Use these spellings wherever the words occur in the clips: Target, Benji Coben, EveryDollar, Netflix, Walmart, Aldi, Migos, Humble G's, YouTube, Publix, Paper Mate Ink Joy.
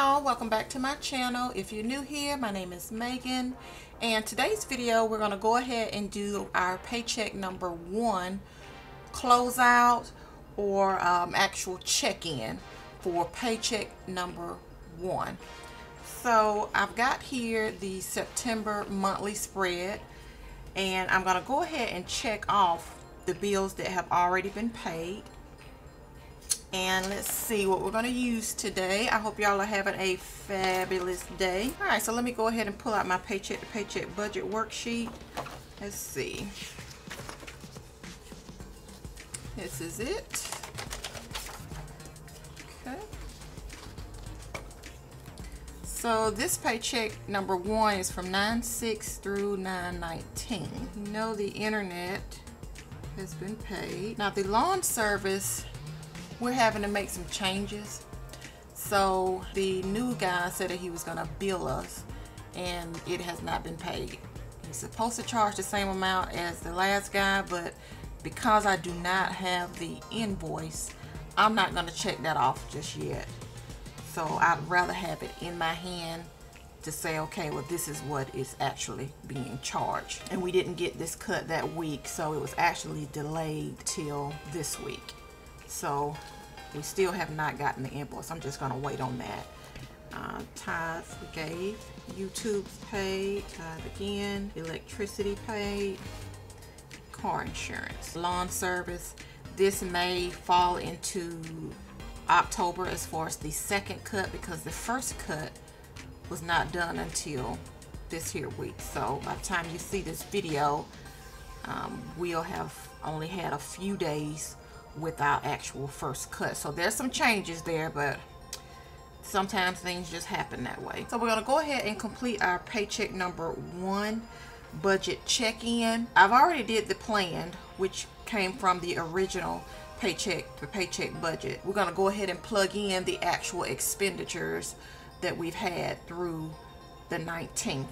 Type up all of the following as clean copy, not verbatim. y'all, welcome back to my channel. If you're new here, my name is Megan, and today's video we're going to go ahead and do our paycheck number one closeout or actual check-in for paycheck number one. So I've got here the September monthly spread, and I'm going to go ahead and check off the bills that have already been paid. And let's see what we're going to use today. I hope y'all are having a fabulous day. All right, so let me go ahead and pull out my paycheck to paycheck budget worksheet. Let's see. This is it. Okay. So this paycheck number one is from 9/6 through 9/19. You know the internet has been paid. Now the lawn service, we're having to make some changes. So the new guy said that he was gonna bill us, and it has not been paid. He's supposed to charge the same amount as the last guy, but because I do not have the invoice, I'm not gonna check that off just yet. So I'd rather have it in my hand to say, okay, well, this is what is actually being charged. And we didn't get this cut that week, so it was actually delayed till this week. So we still have not gotten the invoice. I'm just gonna wait on that. Tithes we gave, YouTube's paid, tithe again, electricity paid, car insurance, lawn service. This may fall into October as far as the second cut, because the first cut was not done until this here week. So by the time you see this video, we'll have only had a few days without actual first cut. So there's some changes there, but sometimes things just happen that way. So we're gonna go ahead and complete our paycheck number one budget check-in. I've already did the plan, which came from the original paycheck to paycheck budget. We're gonna go ahead and plug in the actual expenditures that we've had through the 19th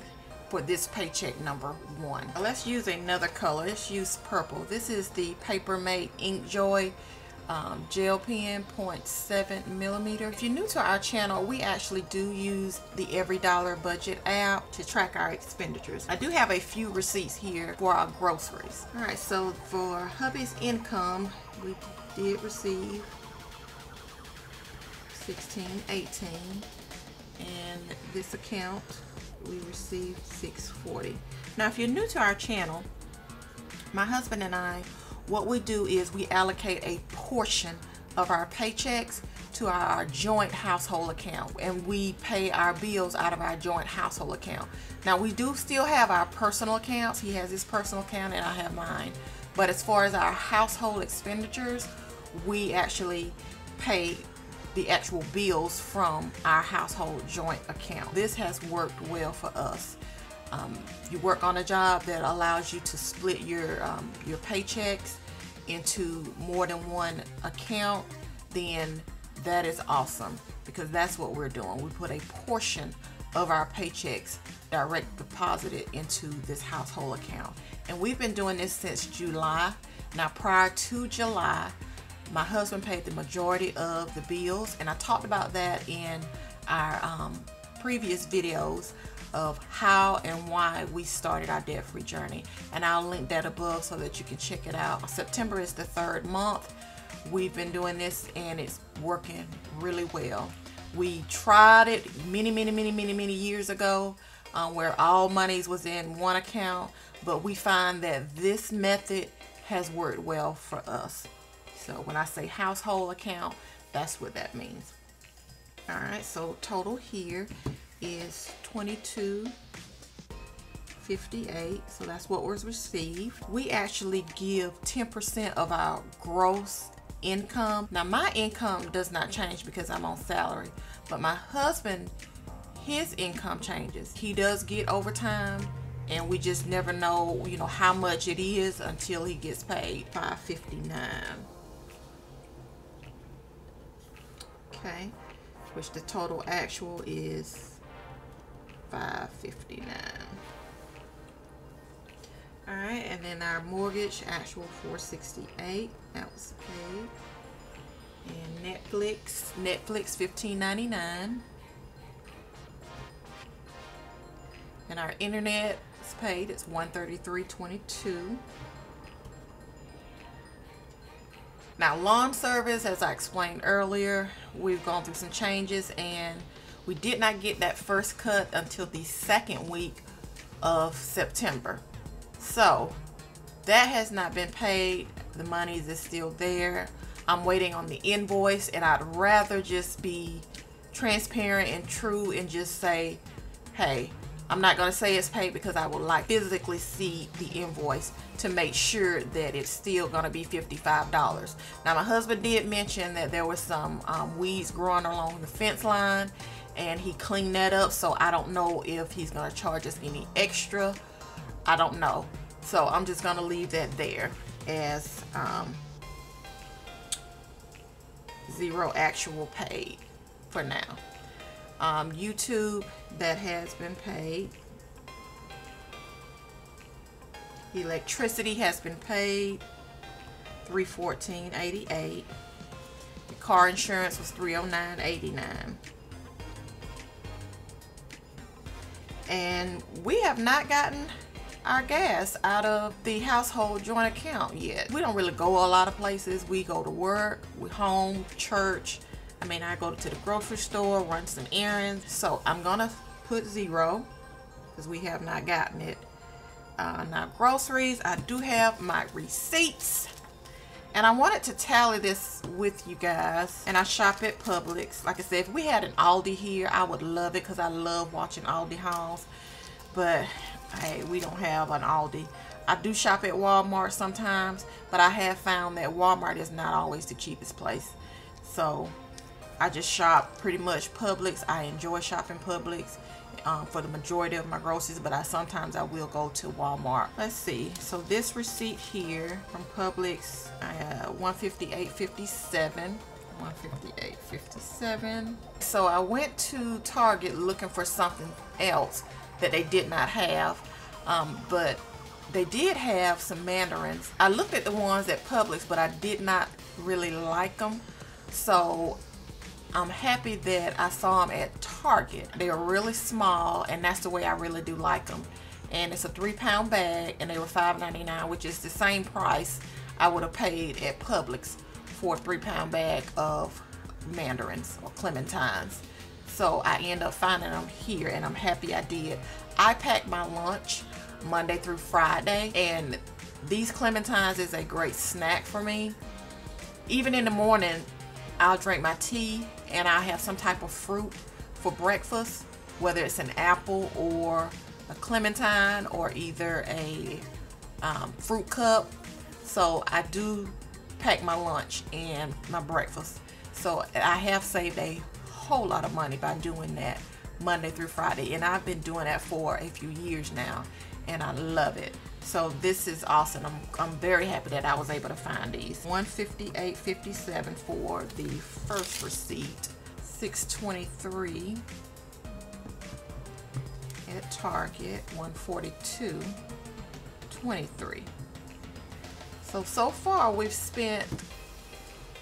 for this paycheck number one. Now let's use another color. Let's use purple. This is the Paper Mate Ink Joy gel pen, 0.7mm. If you're new to our channel, we actually do use the EveryDollar budget app to track our expenditures. I do have a few receipts here for our groceries. All right, so for hubby's income, we did receive 1618, and this account we received 640. Now if you're new to our channel, my husband and I, what we do is we allocate a portion of our paychecks to our joint household account, and we pay our bills out of our joint household account. Now we do still have our personal accounts. He has his personal account and I have mine, but as far as our household expenditures, we actually pay the actual bills from our household joint account. This has worked well for us. You work on a job that allows you to split your paychecks into more than one account, then that is awesome, because that's what we're doing. We put a portion of our paychecks direct deposited into this household account, and we've been doing this since July. Now prior to July, my husband paid the majority of the bills, and I talked about that in our previous videos of how and why we started our debt-free journey, and I'll link that above so that you can check it out. September is the third month we've been doing this, and it's working really well. We tried it many years ago, where all monies was in one account, but we find that this method has worked well for us. So when I say household account, that's what that means. All right, so total here is $22.58. So that's what was received. We actually give 10% of our gross income. Now my income does not change because I'm on salary, but my husband, his income changes. He does get overtime, and we just never know, you know, how much it is until he gets paid. $5.59. Okay, which the total actual is $5.59. All right, and then our mortgage actual $4.68, that was paid. And Netflix $15.99. And our internet is paid. It's $133.22. Now, lawn service, as I explained earlier, we've gone through some changes, and we did not get that first cut until the second week of September. So that has not been paid. The money is still there. I'm waiting on the invoice, and I'd rather just be transparent and true and just say, hey, I'm not going to say it's paid because I would like physically see the invoice to make sure that it's still going to be $55. Now, my husband did mention that there was some weeds growing along the fence line, and he cleaned that up, so I don't know if he's going to charge us any extra. I don't know. So I'm just going to leave that there as zero actual paid for now. YouTube, that has been paid. Electricity has been paid, $314.88. The car insurance was $309.89. And we have not gotten our gas out of the household joint account yet. We don't really go a lot of places. We go to work, we home, church. I mean, I go to the grocery store, run some errands. So I'm gonna put zero because we have not gotten it. Now groceries, I do have my receipts, and I wanted to tally this with you guys. And I shop at Publix. Like I said, if we had an Aldi here, I would love it because I love watching Aldi hauls. But hey, we don't have an Aldi. I do shop at Walmart sometimes, but I have found that Walmart is not always the cheapest place. So I just shop pretty much Publix. I enjoy shopping Publix for the majority of my groceries, but sometimes I will go to Walmart. Let's see. So this receipt here from Publix, $158.57. $158.57. So I went to Target looking for something else that they did not have, but they did have some mandarins. I looked at the ones at Publix, but I did not really like them. So I'm happy that I saw them at Target. They are really small, and that's the way I really do like them. And it's a 3-pound bag, and they were $5.99, which is the same price I would have paid at Publix for a 3-pound bag of mandarins or clementines. So I end up finding them here, and I'm happy I did. I pack my lunch Monday through Friday, and these clementines is a great snack for me. Even in the morning, I'll drink my tea and I'll have some type of fruit for breakfast, whether it's an apple or a clementine or either a fruit cup. So I do pack my lunch and my breakfast. So I have saved a whole lot of money by doing that Monday through Friday, and I've been doing that for a few years now, and I love it. So this is awesome. I'm very happy that I was able to find these. $158.57 for the first receipt. $6.23 at Target. $142.23. So far we've spent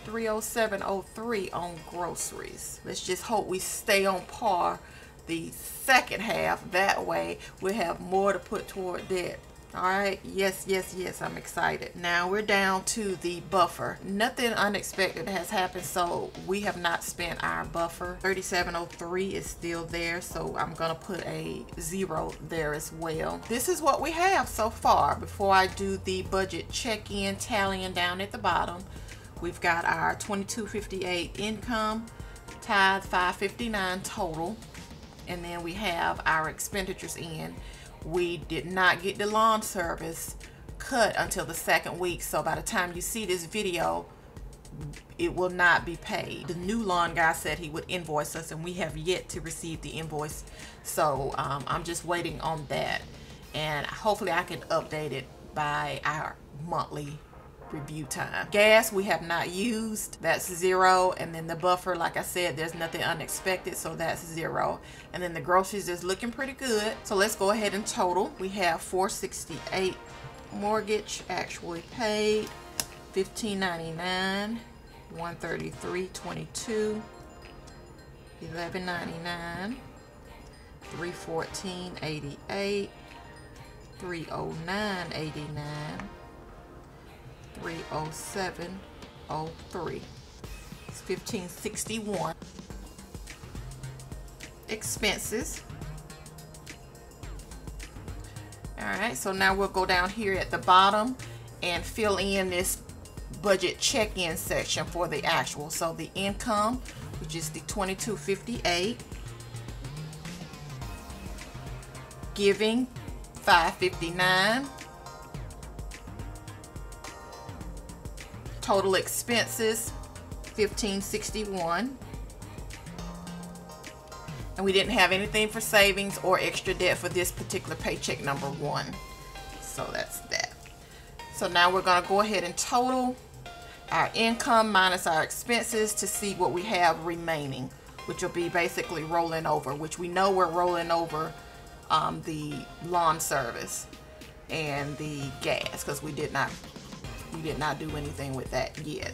$307.03 on groceries. Let's just hope we stay on par the second half. That way we'll have more to put toward debt. All right, yes, yes, yes, I'm excited. Now we're down to the buffer. Nothing unexpected has happened, so we have not spent our buffer. $37.03 is still there, so I'm gonna put a zero there as well. This is what we have so far. Before I do the budget check-in tallying down at the bottom, we've got our $22.58 income, tithe $5.59 total, and then we have our expenditures in. We did not get the lawn service cut until the second week, so by the time you see this video, it will not be paid. The new lawn guy said he would invoice us, and we have yet to receive the invoice, so I'm just waiting on that. And hopefully I can update it by our monthly review time. Gas, we have not used, that's zero. And then the buffer, like I said, there's nothing unexpected, so that's zero. And then the groceries is looking pretty good, so let's go ahead and total. We have $468 mortgage actually paid, $15.99, $133.22, $11.99, $314.88, $309.89, $307.03. It's $15.61. Expenses. Alright, so now we'll go down here at the bottom and fill in this budget check-in section for the actual. So the income, which is the $22.58, giving $5.59, total expenses $15.61, and we didn't have anything for savings or extra debt for this particular paycheck number one. So that's that. So now we're going to go ahead and total our income minus our expenses to see what we have remaining, which will be basically rolling over, which we know we're rolling over the lawn service and the gas, because we did not do anything with that yet.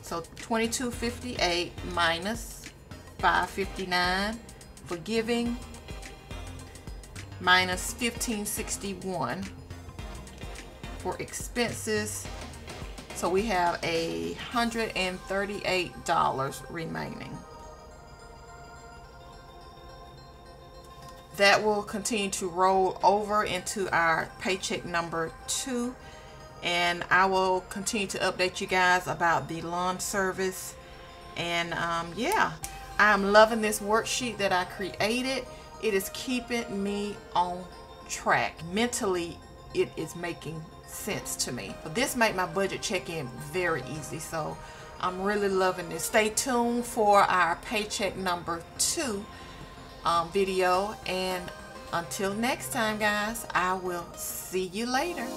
So $22.58 minus $5.59 for giving, minus $15.61 for expenses. So we have $138 remaining. That will continue to roll over into our paycheck number two, and I will continue to update you guys about the lawn service. And yeah, I'm loving this worksheet that I created. It is keeping me on track. Mentally, it is making sense to me. But this made my budget check-in very easy, so I'm really loving this. Stay tuned for our paycheck number two video, and until next time, guys, I will see you later.